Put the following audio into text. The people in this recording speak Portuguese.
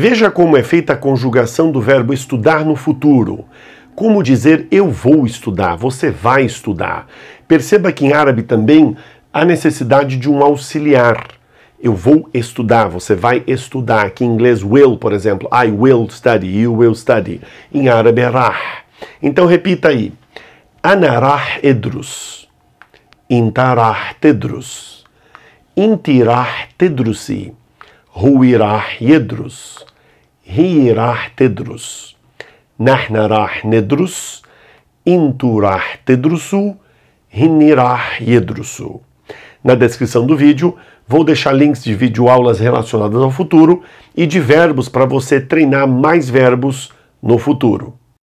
Veja como é feita a conjugação do verbo estudar no futuro. Como dizer eu vou estudar, você vai estudar. Perceba que em árabe também há necessidade de um auxiliar. Eu vou estudar, você vai estudar. Aqui em inglês will, por exemplo, I will study, you will study. Em árabe é rah. Então repita aí. Ana rah edrus. Inta rah tedrus. Inti rah tedrusi. Hui rah yedrus. Hi rah tedrus. Nahna rah nedrus, intu rah tedrusu, hinni rah yedrusu. Na descrição do vídeo, vou deixar links de videoaulas relacionadas ao futuro e de verbos para você treinar mais verbos no futuro.